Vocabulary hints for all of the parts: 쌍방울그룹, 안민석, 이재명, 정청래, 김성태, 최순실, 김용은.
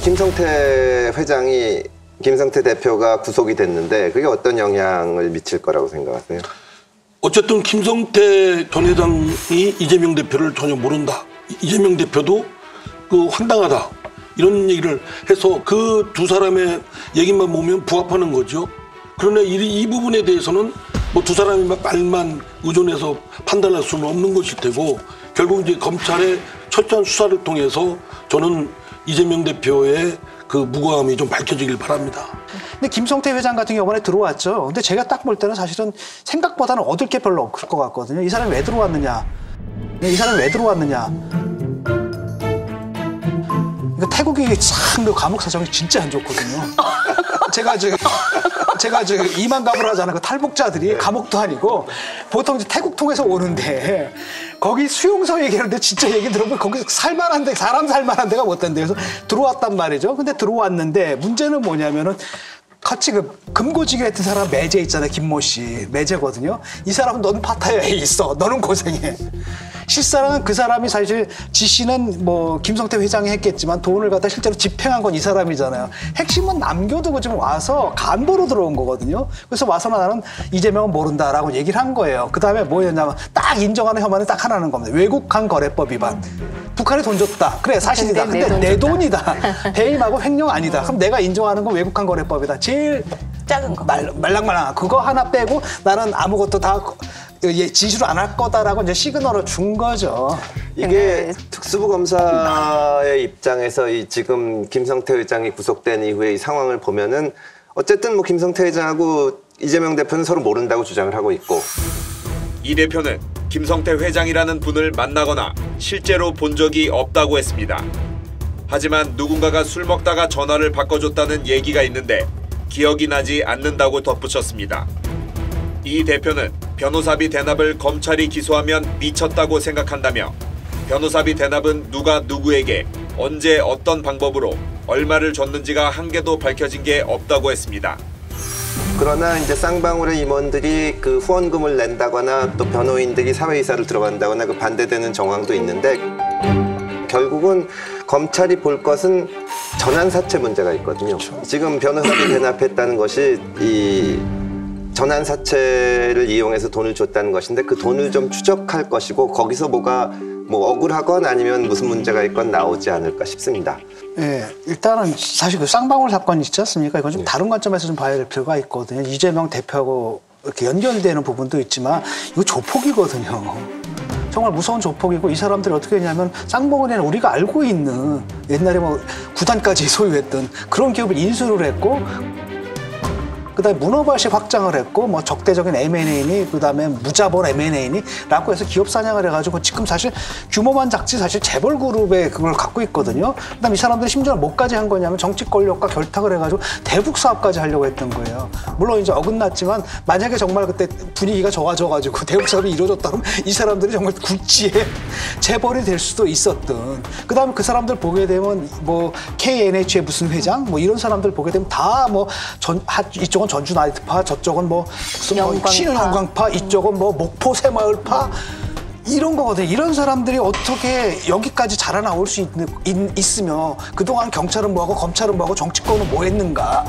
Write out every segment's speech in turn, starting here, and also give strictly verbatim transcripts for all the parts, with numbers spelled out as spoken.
김성태 회장이, 김성태 대표가 구속이 됐는데 그게 어떤 영향을 미칠 거라고 생각하세요? 어쨌든 김성태 전 회장이 이재명 대표를 전혀 모른다, 이재명 대표도 그 황당하다, 이런 얘기를 해서 그 두 사람의 얘기만 보면 부합하는 거죠. 그러나 이, 이 부분에 대해서는 뭐 두 사람이 말만 의존해서 판단할 수는 없는 것일 테고, 결국 이제 검찰의 철저한 수사를 통해서 저는 이재명 대표의 그 무고함이 좀 밝혀지길 바랍니다. 근데 김성태 회장 같은 경우에 들어왔죠. 근데 제가 딱 볼 때는 사실은 생각보다는 얻을 게 별로 없을 것 같거든요. 이 사람이 왜 들어왔느냐, 이 사람이 왜 들어왔느냐. 그러니까 태국이 참 그 감옥 사정이 진짜 안 좋거든요. 제가 지금 제가 지금 이만갑을 하지 않은 그 탈북자들이 네. 감옥도 아니고 보통 이제 태국 통해서 오는데 거기 수용소 얘기하는데 진짜 얘기 들어보면 거기서 살만한 데, 사람 살만한 데가 못한 데여서 들어왔단 말이죠. 근데 들어왔는데 문제는 뭐냐면은 같이 그 금고지게 했던 사람 매제 있잖아요. 김모 씨 매제거든요. 이 사람은 너는 파타야에 있어, 너는 고생해. 실상은 그 사람이 사실 지시는 뭐 김성태 회장이 했겠지만 돈을 갖다 실제로 집행한 건 이 사람이잖아요. 핵심은 남겨두고 지금 와서 간보로 들어온 거거든요. 그래서 와서 나는 이재명은 모른다라고 얘기를 한 거예요. 그 다음에 뭐였냐면 딱 인정하는 혐의는 딱 하나는 겁니다. 외국환 거래법 위반. 북한에 돈 줬다. 그래 사실이다. 근데, 근데 내, 내 돈이다. 배임하고 횡령 아니다. 그럼 내가 인정하는 건 외국환 거래법이다. 제일 작은 거. 말, 말랑말랑. 그거 하나 빼고 나는 아무것도 다 진술을 안 할 거다라고 이제 시그널을 준 거죠. 이게 특수부 검사의 입장에서 이 지금 김성태 회장이 구속된 이후의 이 상황을 보면은 어쨌든 뭐 김성태 회장하고 이재명 대표는 서로 모른다고 주장을 하고 있고, 이 대표는 김성태 회장이라는 분을 만나거나 실제로 본 적이 없다고 했습니다. 하지만 누군가가 술 먹다가 전화를 바꿔줬다는 얘기가 있는데 기억이 나지 않는다고 덧붙였습니다. 이 대표는 변호사비 대납을 검찰이 기소하면 미쳤다고 생각한다며 변호사비 대납은 누가 누구에게 언제 어떤 방법으로 얼마를 줬는지가 한 개도 밝혀진 게 없다고 했습니다. 그러나 이제 쌍방울의 임원들이 그 후원금을 낸다거나 또 변호인들이 사회이사를 들어간다거나 그 반대되는 정황도 있는데, 결국은 검찰이 볼 것은 전환사채 문제가 있거든요. 그렇죠. 지금 변호사비 대납했다는 것이 이 전환사채를 이용해서 돈을 줬다는 것인데 그 돈을 좀 추적할 것이고, 거기서 뭐가 뭐 억울하건 아니면 무슨 문제가 있건 나오지 않을까 싶습니다. 예, 일단은 사실 그 쌍방울 사건이 있지 않습니까? 이건 좀 예. 다른 관점에서 좀 봐야 될 필요가 있거든요. 이재명 대표하고 이렇게 연결되는 부분도 있지만 이거 조폭이거든요. 정말 무서운 조폭이고, 이 사람들이 어떻게 했냐면 쌍방울에는 우리가 알고 있는 옛날에 뭐 구단까지 소유했던 그런 기업을 인수를 했고, 그다음에 문어발식 확장을 했고, 뭐 적대적인 엠 앤 에니, 그다음에 무자본 엠 앤 에니라고 해서 기업 사냥을 해가지고 지금 사실 규모만 작지 사실 재벌 그룹에 그걸 갖고 있거든요. 그다음에 이 사람들이 심지어 뭐까지 한 거냐면 정치 권력과 결탁을 해가지고 대북 사업까지 하려고 했던 거예요. 물론 이제 어긋났지만 만약에 정말 그때 분위기가 좋아져가지고 대북 사업이 이루어졌다면 이 사람들이 정말 굴지에 재벌이 될 수도 있었던. 그다음에 그 사람들 보게 되면 뭐 케이 엔 에이치의 무슨 회장 뭐 이런 사람들 보게 되면 다 뭐 전 이쪽은 전주 나이트파, 저쪽은 뭐 무슨 신흥 영광파, 이쪽은 뭐 목포 새마을파 이런 거거든요. 이런 사람들이 어떻게 여기까지 자라나올 수 있는, 있, 있으며 그동안 경찰은 뭐하고 검찰은 뭐하고 정치권은 뭐했는가.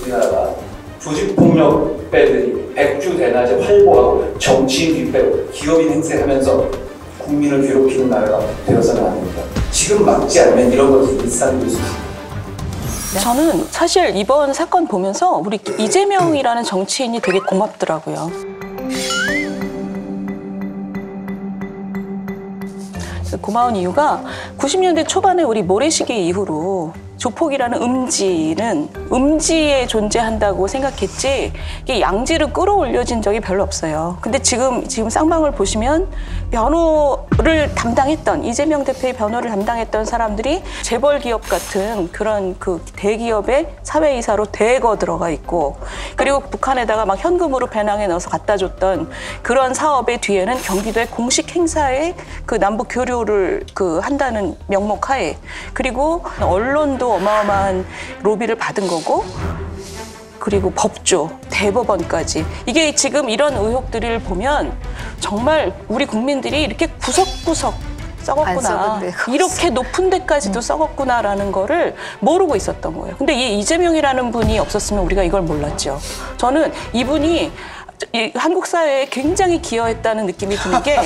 우리나라가 조직폭력 빼더니 백주 대낮에 활보하고 정치인 뒷배고 기업인 행세하면서 국민을 괴롭히는 나라가 되어서는 안 됩니다. 지금 막지 않으면 이런 것들이 일상이 될 수 있습니다. 저는 사실 이번 사건 보면서 우리 이재명이라는 정치인이 되게 고맙더라고요. 고마운 이유가 구십 년대 초반에 우리 모래시계 이후로 조폭이라는 음지는 음지에 존재한다고 생각했지 이게 양지를 끌어올려진 적이 별로 없어요. 근데 지금 지금 쌍방울 보시면 변호를 담당했던, 이재명 대표의 변호를 담당했던 사람들이 재벌 기업 같은 그런 그 대기업의 사회이사로 대거 들어가 있고, 그리고 북한에다가 막 현금으로 배낭에 넣어서 갖다 줬던 그런 사업의 뒤에는 경기도의 공식 행사에 그 남북 교류를 그 한다는 명목하에, 그리고 언론도 어마어마한 로비를 받은 거고, 그리고 법조, 대법원까지. 이게 지금 이런 의혹들을 보면 정말 우리 국민들이 이렇게 구석구석 썩었구나. 이렇게 높은 데까지도 음. 썩었구나라는 거를 모르고 있었던 거예요. 근데 이 이재명이라는 분이 없었으면 우리가 이걸 몰랐죠. 저는 이분이 한국 사회에 굉장히 기여했다는 느낌이 드는 게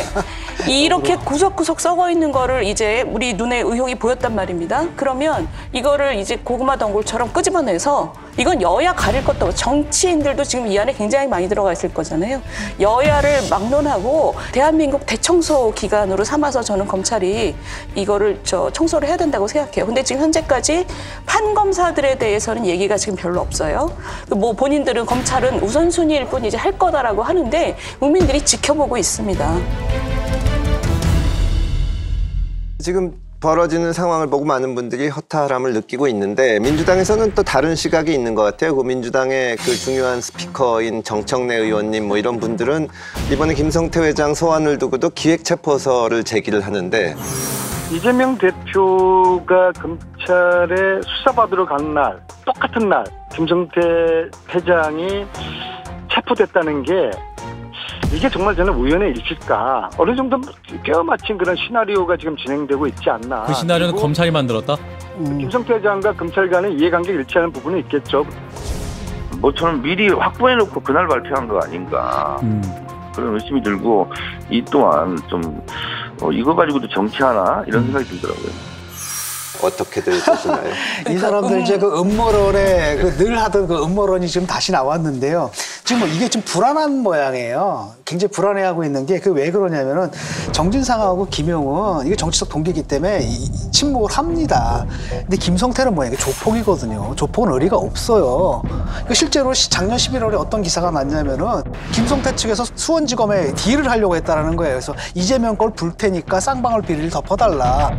이렇게 구석구석 썩어 있는 거를 이제 우리 눈에 의혹이 보였단 말입니다. 그러면 이거를 이제 고구마 덩굴처럼 끄집어내서 이건 여야 가릴 것도 없고 정치인들도 지금 이 안에 굉장히 많이 들어가 있을 거잖아요. 여야를 막론하고 대한민국 대청소 기간으로 삼아서 저는 검찰이 이거를 저 청소를 해야 된다고 생각해요. 근데 지금 현재까지 판검사들에 대해서는 얘기가 지금 별로 없어요. 뭐 본인들은 검찰은 우선순위일 뿐 이제 할 거다라고 하는데 국민들이 지켜보고 있습니다. 지금 벌어지는 상황을 보고 많은 분들이 허탈함을 느끼고 있는데 민주당에서는 또 다른 시각이 있는 것 같아요. 그 민주당의 그 중요한 스피커인 정청래 의원님 뭐 이런 분들은 이번에 김성태 회장 소환을 두고도 기획체포서를 제기를 하는데 이재명 대표가 검찰에 수사받으러 간 날, 똑같은 날 김성태 회장이 체포됐다는 게 이게 정말 저는 우연의 일일까? 어느 정도 껴맞힌 그런 시나리오가 지금 진행되고 있지 않나. 그 시나리오는 검찰이 만들었다? 음. 김성태 회장과 검찰 간의 이해관계 일치하는 부분은 있겠죠. 뭐 저는 미리 확보해놓고 그날 발표한 거 아닌가. 음. 그런 의심이 들고 이 또한 좀 어, 이거 가지고도 정치하나? 이런 생각이 들더라고요. 어떻게들 보시나요? 이 사람들 이제 그 음모론에 그 늘 하던 그 음모론이 지금 다시 나왔는데요. 지금 뭐 이게 좀 불안한 모양이에요. 굉장히 불안해하고 있는 게 그 왜 그러냐면은 정진상하고 김용은 이게 정치적 동기이기 때문에 이, 침묵을 합니다. 근데 김성태는 뭐야? 이게 조폭이거든요. 조폭은 의리가 없어요. 그러니까 실제로 시, 작년 십일월에 어떤 기사가 났냐면은 김성태 측에서 수원지검에 딜을 하려고 했다라는 거예요. 그래서 이재명 걸 불 테니까 쌍방울 비리를 덮어달라.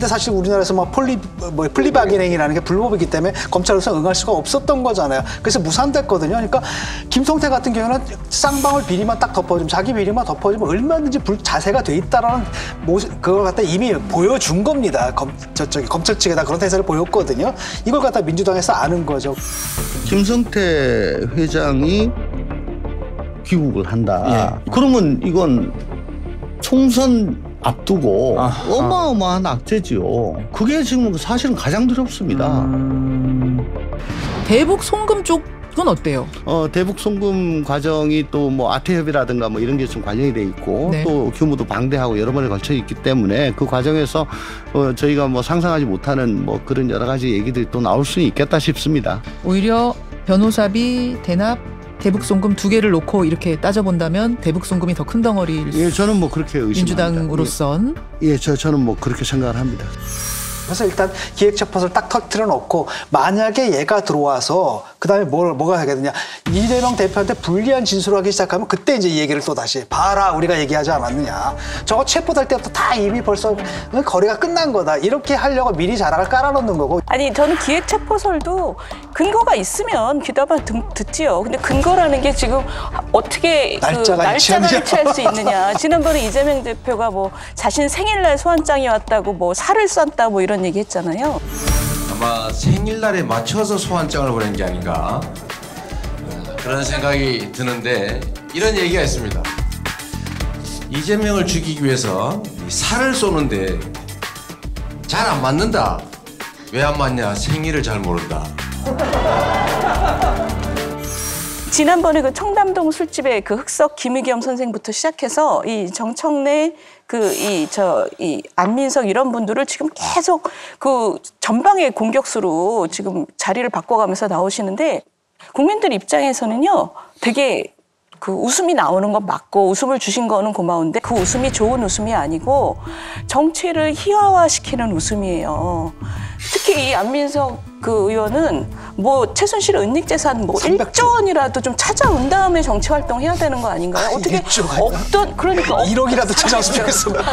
근데 사실 우리나라에서 막 폴리, 뭐 플리바게닝이라는 게 불법이기 때문에 검찰로서 응할 수가 없었던 거잖아요. 그래서 무산됐거든요. 그러니까 김성태 같은 경우는 쌍방울 비리만 딱 덮어주면 자기 비리만 덮어주면 얼마든지 불, 자세가 돼 있다라는 모습, 그걸 갖다 이미 보여준 겁니다. 검, 저, 저기 검찰 측에다 그런 태세를 보였거든요. 이걸 갖다 민주당에서 아는 거죠. 김성태 회장이 귀국을 한다. 예. 그러면 이건 총선 앞두고 아, 어마어마한 아. 악재지요. 그게 지금 사실은 가장 두렵습니다. 음... 대북 송금 쪽은 어때요? 어, 대북 송금 과정이 또 뭐 아태협이라든가 뭐 이런 게 좀 관련이 돼 있고 네. 또 규모도 방대하고 여러 번에 걸쳐 있기 때문에 그 과정에서 어, 저희가 뭐 상상하지 못하는 뭐 그런 여러 가지 얘기들이 또 나올 수는 있겠다 싶습니다. 오히려 변호사비 대납 대북송금 두 개를 놓고 이렇게 따져본다면 대북송금이 더 큰 덩어리일 수. 예, 저는 뭐 그렇게 의심합니다. 민주당으로선. 예, 예, 저 저는 뭐 그렇게 생각을 합니다. 그래서 일단 기획체포서를 딱 터트려 놓고 만약에 얘가 들어와서 그다음에 뭘 뭐가 하게 되냐 이재명 대표한테 불리한 진술하기 시작하면 그때 이제 이 얘기를 또 다시 봐라 우리가 얘기하지 않았느냐 저거 체포될 때부터 다 이미 벌써 거리가 끝난 거다 이렇게 하려고 미리 자락을 깔아놓는 거고. 아니 저는 기획체포설도 근거가 있으면 귀담아 듣지요. 근데 근거라는 게 지금 어떻게 날짜가, 그 날짜가 일치할 수 있느냐. 지난번에 이재명 대표가 뭐 자신 생일날 소환장이 왔다고 뭐 살을 쐈다 뭐 이런 얘기했잖아요. 아마 생일날에 맞춰서 소환장을 보낸 게 아닌가 그런 생각이 드는데 이런 얘기가 있습니다. 이재명을 죽이기 위해서 살을 쏘는데 잘 안 맞는다. 왜 안 맞냐? 생일을 잘 모른다. 지난번에 그 청담동 술집에 그 흑석 김의겸 선생부터 시작해서 이 정청래 그 이 저 이 안민석 이런 분들을 지금 계속 그 전방의 공격수로 지금 자리를 바꿔가면서 나오시는데 국민들 입장에서는요 되게 그 웃음이 나오는 건 맞고 웃음을 주신 거는 고마운데 그 웃음이 좋은 웃음이 아니고 정치를 희화화시키는 웃음이에요. 특히 이 안민석 그 의원은 뭐 최순실 은닉재산 뭐 일조 원이라도 좀 찾아온 다음에 정치 활동해야 되는 거 아닌가요? 어떻게 없던 그러니까 일억이라도 찾아왔으면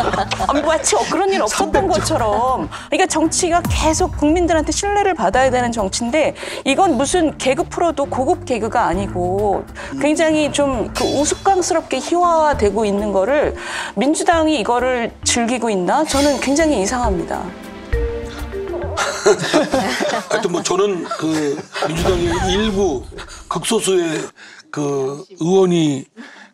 마치 그런 일 없었던 것처럼. 그러니까 정치가 계속 국민들한테 신뢰를 받아야 되는 정치인데 이건 무슨 개그 프로도 고급 개그가 아니고 굉장히 좀 그 우스꽝스럽게 희화화되고 있는 거를 민주당이 이거를 즐기고 있나? 저는 굉장히 이상합니다. 하여튼 뭐 저는 그 민주당의 일부 극소수의 그 의원이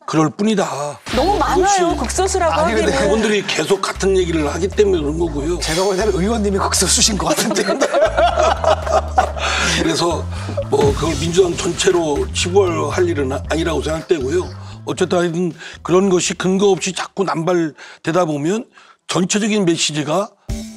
그럴 뿐이다. 너무 많아요, 극소수라고 하기는. 아니, 근데 의원들이 계속 같은 얘기를 하기 때문에 그런 거고요. 제가 볼 때는 의원님이 극소수신 것 같은데. 그래서 뭐 그걸 민주당 전체로 치부할 일은 아니라고 생각되고요. 어쨌든 그런 것이 근거 없이 자꾸 남발되다 보면 전체적인 메시지가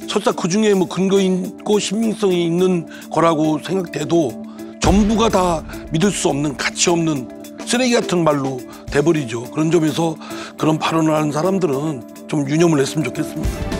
설사 그중에 뭐 근거 있고 신빙성이 있는 거라고 생각돼도 전부가 다 믿을 수 없는, 가치 없는 쓰레기 같은 말로 돼버리죠. 그런 점에서 그런 발언을 하는 사람들은 좀 유념을 했으면 좋겠습니다.